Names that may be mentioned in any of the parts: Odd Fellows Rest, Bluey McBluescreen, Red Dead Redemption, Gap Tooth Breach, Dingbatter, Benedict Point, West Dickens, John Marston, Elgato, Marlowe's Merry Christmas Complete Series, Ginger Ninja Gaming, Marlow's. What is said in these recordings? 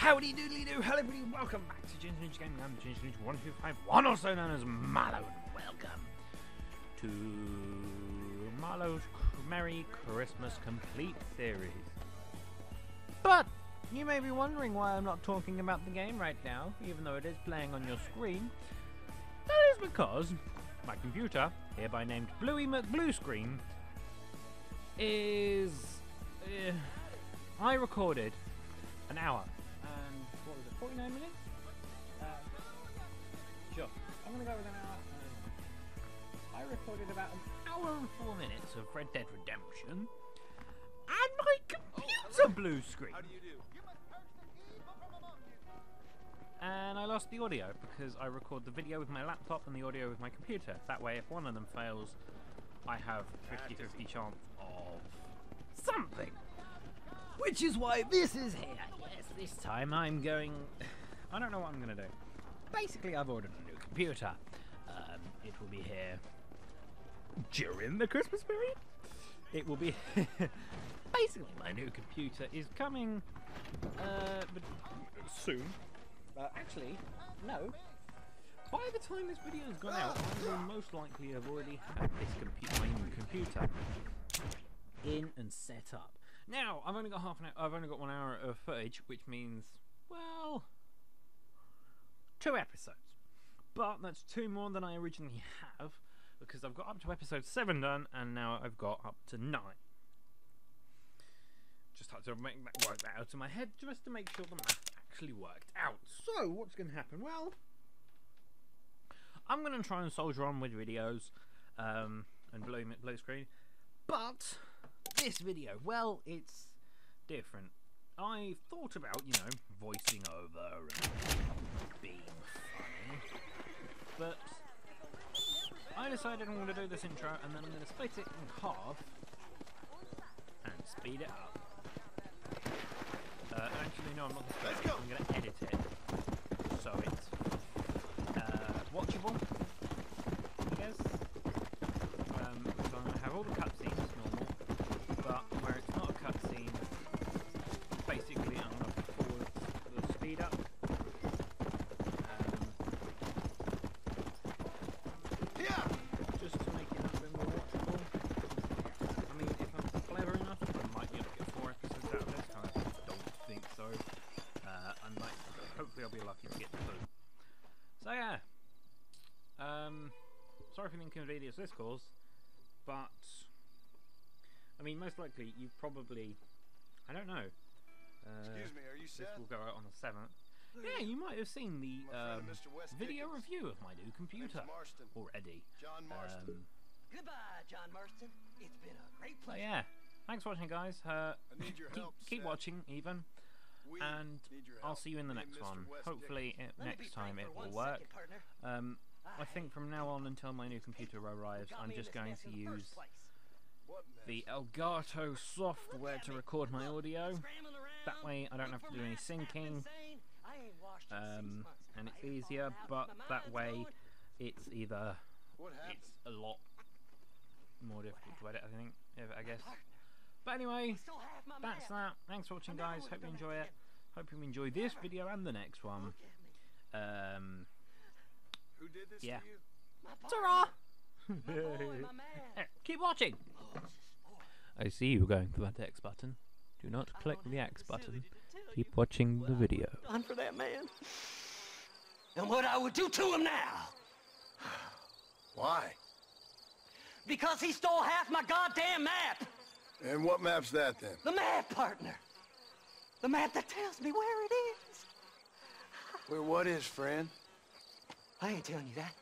Howdy doodly do, hello everybody, welcome back to Ginger Ninja Gaming. I'm Ginger Ninja 1251, also known as Marlowe, and welcome to Marlowe's Merry Christmas Complete Series. But you may be wondering why I'm not talking about the game right now, even though it is playing on your screen. That is because my computer, hereby named Bluey McBluescreen, is... I recorded an hour and, what was it, 49 minutes? Sure, I'm gonna go with an hour. I recorded about an hour and 4 minutes of Red Dead Redemption, and my computer blue screen. How do you do? You must curse the evil from among you. And I lost the audio because I record the video with my laptop and the audio with my computer. That way, if one of them fails, I have 50-50 chance of something. Which is why this is here. Yes, this time I'm going... I don't know what I'm going to do. Basically, I've ordered a new computer. It will be here during the Christmas period. It will be... Basically, my new computer is coming soon. Actually, no. By the time this video has gone out, I will most likely have already had this my new computer in and set up. Now, I've only got half an hour, I've only got 1 hour of footage, which means, well, 2 episodes. But that's 2 more than I originally have, because I've got up to episode 7 done, and now I've got up to 9. Just had to work that out in my head, just to make sure the math actually worked out. So, what's going to happen? Well, I'm going to try and soldier on with videos, and blue screen, but... This video, well, it's different. I thought about, you know, voicing over and being funny, but I decided I'm going to do this intro and then I'm going to split it in half and speed it up. Actually, no, I'm not going to split it. I'm going to edit it so it's watchable, I guess. So I'm going to have all the cutscenes. Sorry for the inconvenience this caused, but I mean, most likely you probably, I don't know. Excuse me, are you set? This will go out on the 7th. Yeah, you might have seen the video review of my new computer already. John Marston. Goodbye, John Marston. It's been a great pleasure. Yeah, thanks for watching, guys. I need your help, keep watching, even. And I'll see you in the next one. Hopefully next time it will work. I think from now on until my new computer arrives, I'm just going to use the Elgato software to record my audio. That way I don't have to do any syncing, and it's easier, but that way it's a lot more difficult to edit, I think, I guess. But anyway, that's that. Thanks for watching, guys. Hope you enjoy it. Hope you enjoy this video and the next one. Who did this to you? Ta-ra! Keep watching! I see you going for that X button. Do not click the X button. Keep watching the video. Done for that man. And what I would do to him now! Why? Because he stole half my goddamn map! And what map's that then? The map, partner! The map that tells me where it is! Where what is, friend? I ain't telling you that.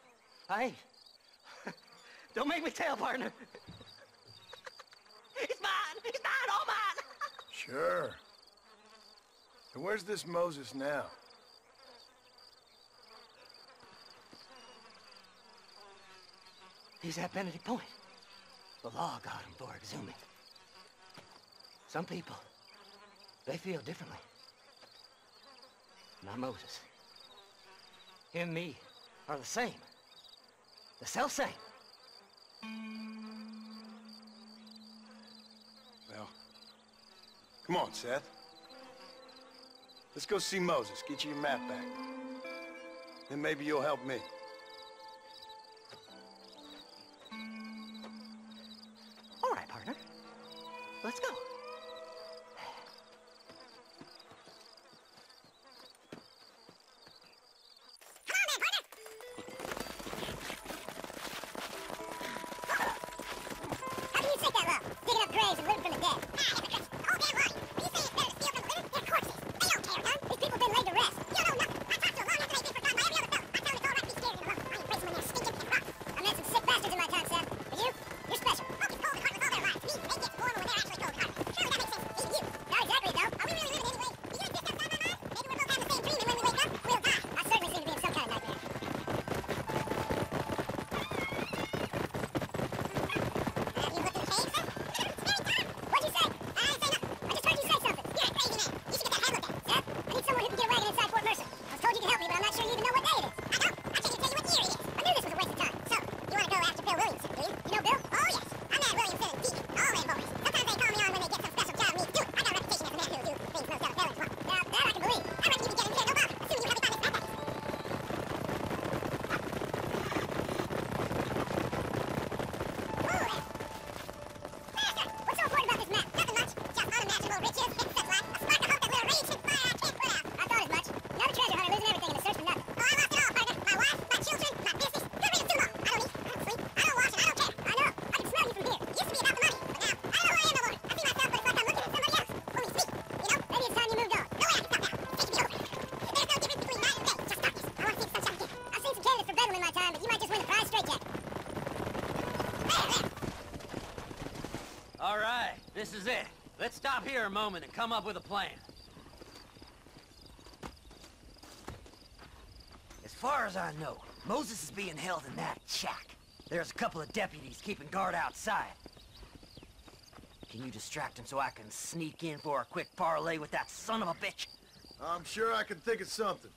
I ain't. Don't make me tell, partner. It's mine. It's mine. All mine. Sure. And where's this Moses now? He's at Benedict Point. The law got him for exhuming. Some people, they feel differently. Not Moses. Him and me are the same. The self-same. Well, come on, Seth. Let's go see Moses, get your map back. Then maybe you'll help me. All right, partner. Let's go. This is it. Let's stop here a moment and come up with a plan. As far as I know, Moses is being held in that shack. There's a couple of deputies keeping guard outside. Can you distract him so I can sneak in for a quick parlay with that son of a bitch? I'm sure I can think of something.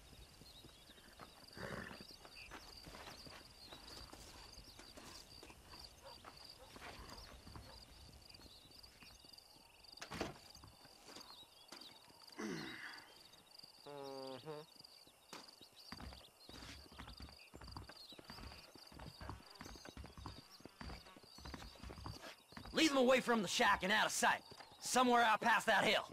Lead them away from the shack and out of sight. Somewhere out past that hill.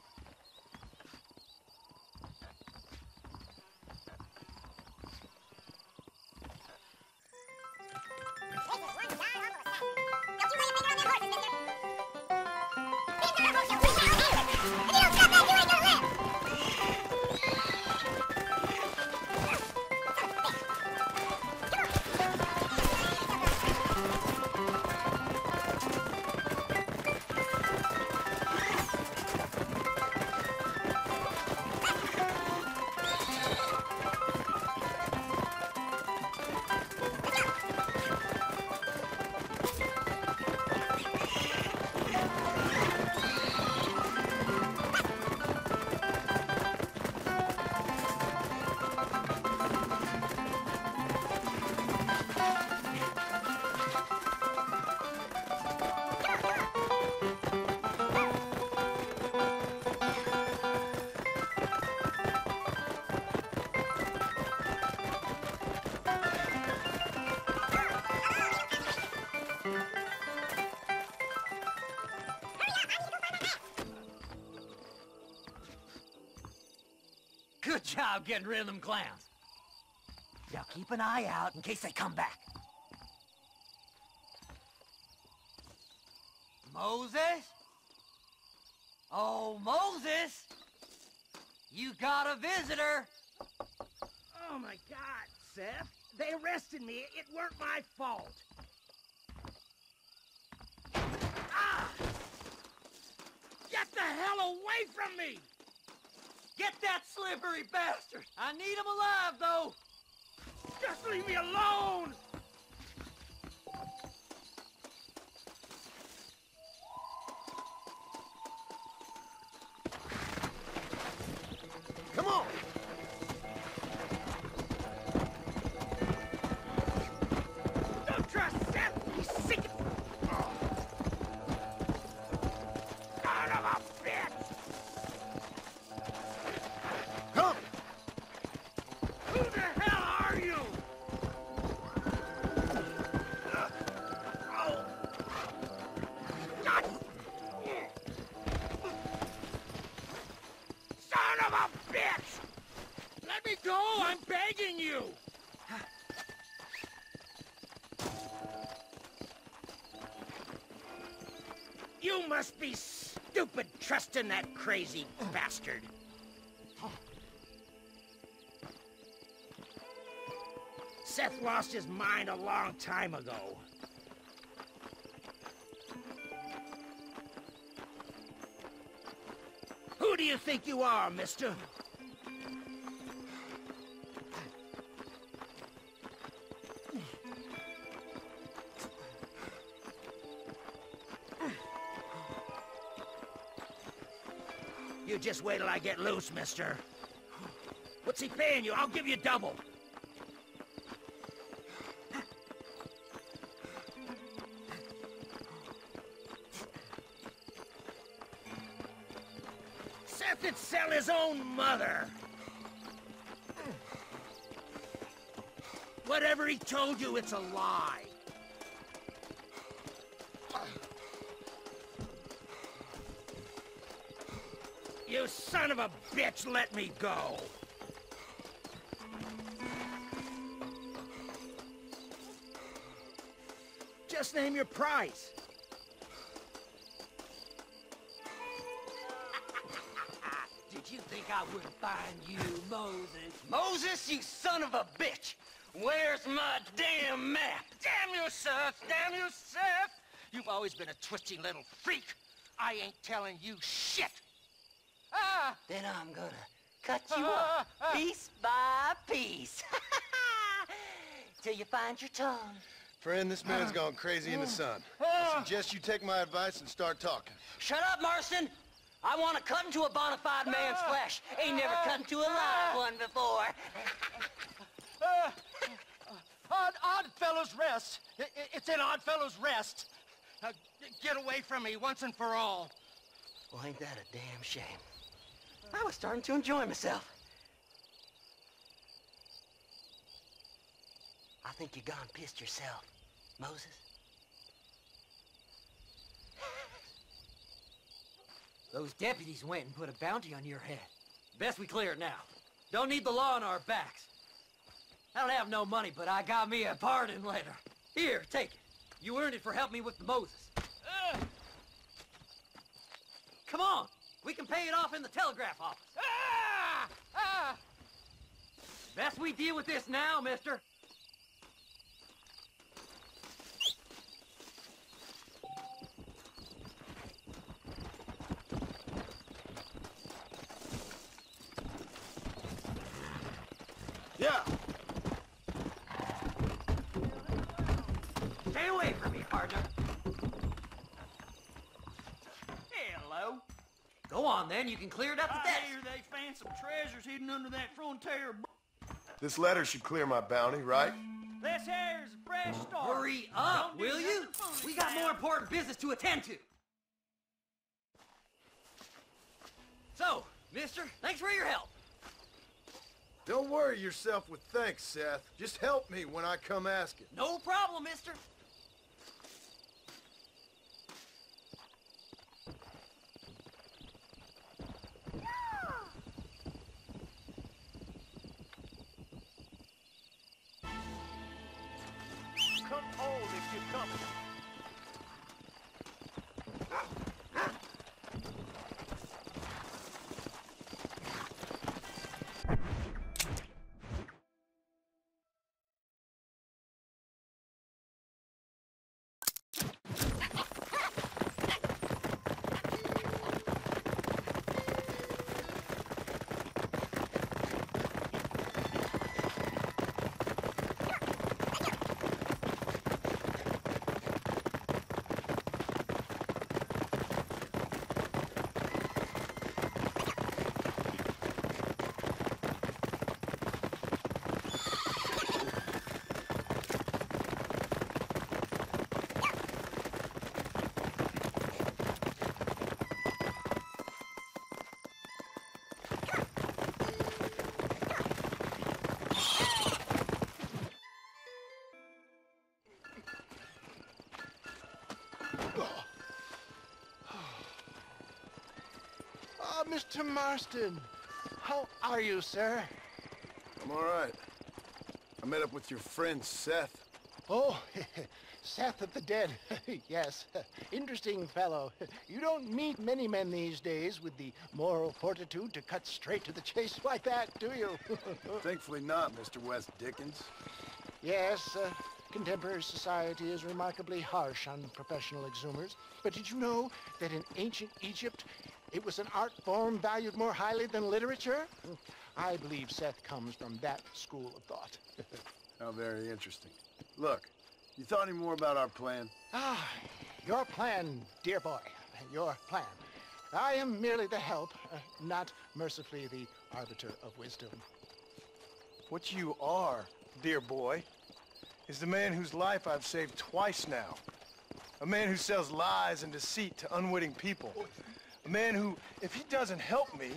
Good job getting rid of them clowns. Now keep an eye out in case they come back. Moses? Oh, Moses! You got a visitor! Oh my God, Seth. They arrested me. It weren't my fault. Ah! Get the hell away from me! Get that slippery bastard! I need him alive, though! Just leave me alone! Come on! Don't trust Seth! He's sick of... Son of a bitch! Who the hell are you? Son of a bitch! Let me go, I'm begging you! You must be stupid trusting that crazy bastard. Seth lost his mind a long time ago. Who do you think you are, mister? You just wait till I get loose, mister. What's he paying you? I'll give you double. Seth would sell his own mother. Whatever he told you, it's a lie. You son of a bitch, let me go! Just name your price! Did you think I wouldn't find you, Moses? Moses, you son of a bitch! Where's my damn map? Damn you, Seth! Damn you, Seth! You've always been a twitchy little freak! I ain't telling you shit! Then I'm gonna cut you up, piece by piece, till you find your tongue. Friend, this man's gone crazy in the sun. I suggest you take my advice and start talking. Shut up, Marston! I want to cut into a bona fide man's flesh. Ain't never cut into a live one before. Odd Fellows Rest. It's in Odd Fellows Rest. Now, get away from me once and for all. Well, ain't that a damn shame. I was starting to enjoy myself. I think you gone pissed yourself, Moses. Those deputies went and put a bounty on your head. Best we clear it now. Don't need the law on our backs. I don't have no money, but I got me a pardon letter. Here, take it. You earned it for helping me with the Moses. Come on! We can pay it off in the telegraph office. Best we deal with this now, mister. Yeah. Stay away from me, partner. Go on, then. You can clear it up with that. I hear they found some treasures hidden under that frontier. This letter should clear my bounty, right? This here is a fresh start. Hurry up, will you? We got more important business to attend to. So, mister, thanks for your help. Don't worry yourself with thanks, Seth. Just help me when I come asking. No problem, mister. Mr. Marston. How are you, sir? I'm all right. I met up with your friend, Seth. Oh, Seth of the Dead. Yes, interesting fellow. You don't meet many men these days with the moral fortitude to cut straight to the chase like that, do you? Thankfully not, Mr. West Dickens. Yes, contemporary society is remarkably harsh on professional exhumers. But did you know that in ancient Egypt, it was an art form valued more highly than literature? I believe Seth comes from that school of thought. How very interesting. Look, you thought any more about our plan? Ah, your plan, dear boy. Your plan. I am merely the help, not mercifully the arbiter of wisdom. What you are, dear boy, is the man whose life I've saved twice now. A man who sells lies and deceit to unwitting people. A man who, if he doesn't help me,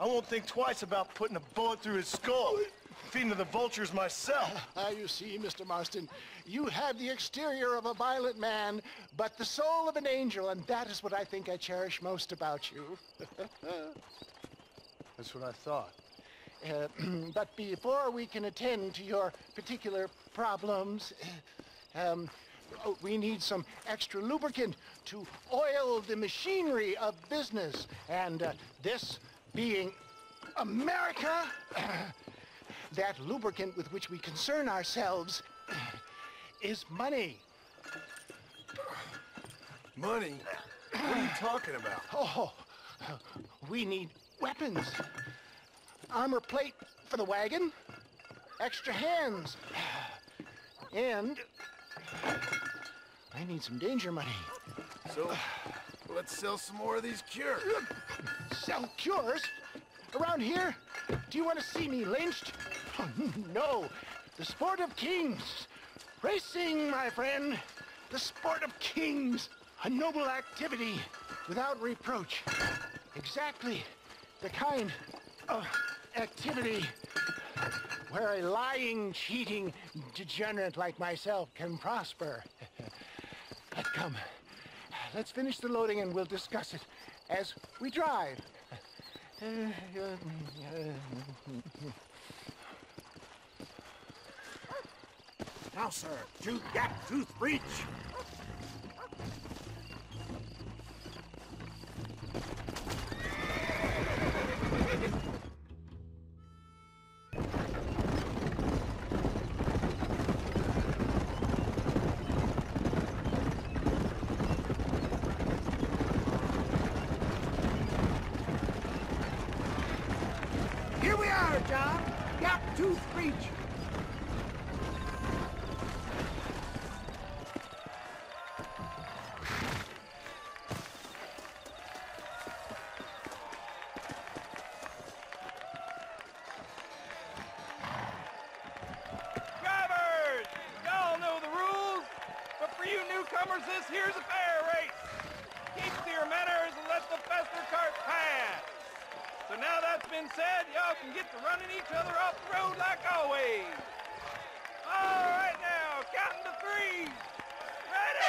I won't think twice about putting a bullet through his skull, feeding to the vultures myself. You see, Mr. Marston, you have the exterior of a violent man, but the soul of an angel, and that is what I think I cherish most about you. That's what I thought. But before we can attend to your particular problems, we need some extra lubricant to oil the machinery of business. And this being America, that lubricant with which we concern ourselves is money. Money? What are you talking about? Oh, we need weapons. Armor plate for the wagon, extra hands, and I need some danger money. So, let's sell some more of these cures. Sell cures? Around here? Do you want to see me lynched? No. The sport of kings. Racing, my friend. The sport of kings. A noble activity without reproach. Exactly the kind of activity where a lying, cheating degenerate like myself can prosper. But come, let's finish the loading and we'll discuss it as we drive. Now, sir, to Gap Tooth Breach! Here's a fair race. Keep to your manners and let the faster cart pass. So now that's been said, y'all can get to running each other off the road like always. All right now, counting to three. Ready?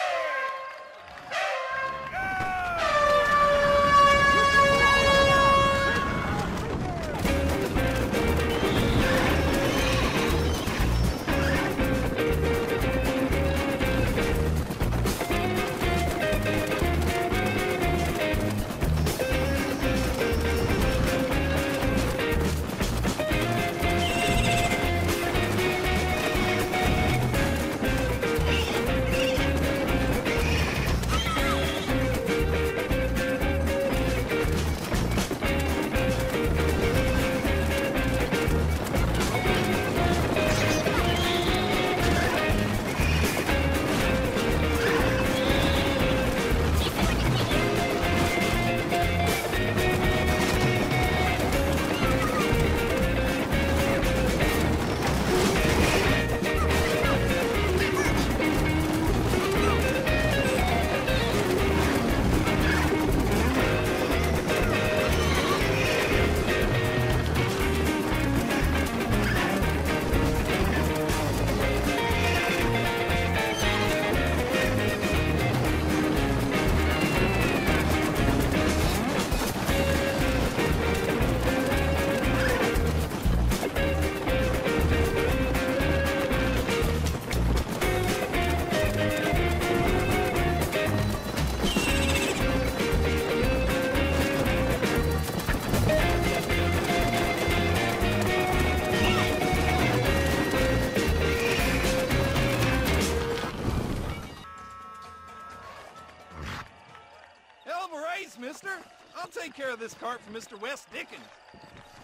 take care of this cart for Mr. West Dickens.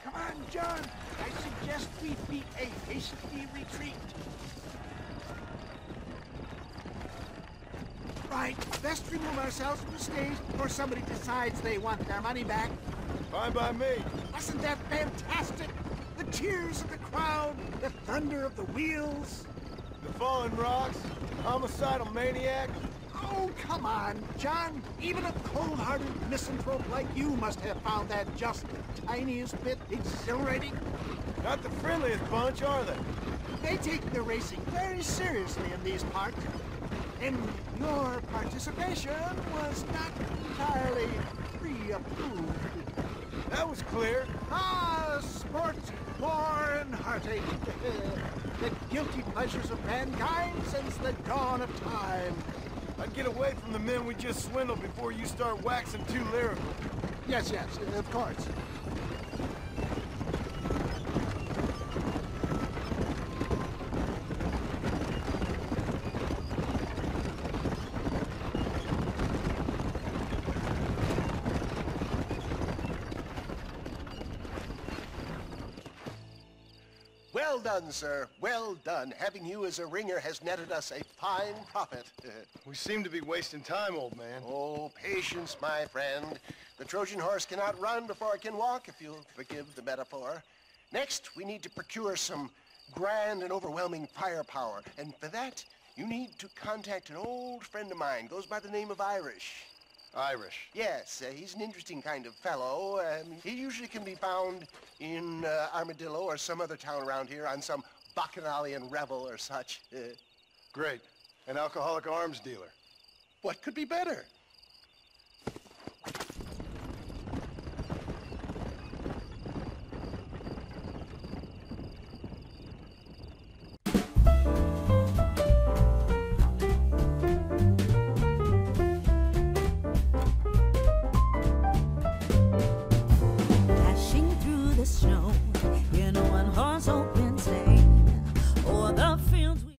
Come on, John. I suggest we beat a hasty retreat. Right. Best remove ourselves from the stage before somebody decides they want their money back. Fine by me. Wasn't that fantastic? The cheers of the crowd, the thunder of the wheels. The falling rocks, homicidal maniac. Oh, come on, John. Even a cold-hearted misanthrope like you must have found that just the tiniest bit exhilarating. Not the friendliest bunch, are they? They take their racing very seriously in these parts. And your participation was not entirely pre-approved. That was clear. Ah, sport, war, and heartache. The guilty pleasures of mankind since the dawn of time. I'd get away from the men we just swindled before you start waxing too lyrical. Yes, yes, of course. Well done, sir. Well done. Having you as a ringer has netted us a fine profit. We seem to be wasting time, old man. Oh, patience, my friend. The Trojan horse cannot run before it can walk, if you'll forgive the metaphor. Next, we need to procure some grand and overwhelming firepower. And for that, you need to contact an old friend of mine. Goes by the name of Irish. Irish? Yes, he's an interesting kind of fellow. He usually can be found in Armadillo or some other town around here on some bacchanalian revel or such. Great. An alcoholic arms dealer. What could be better?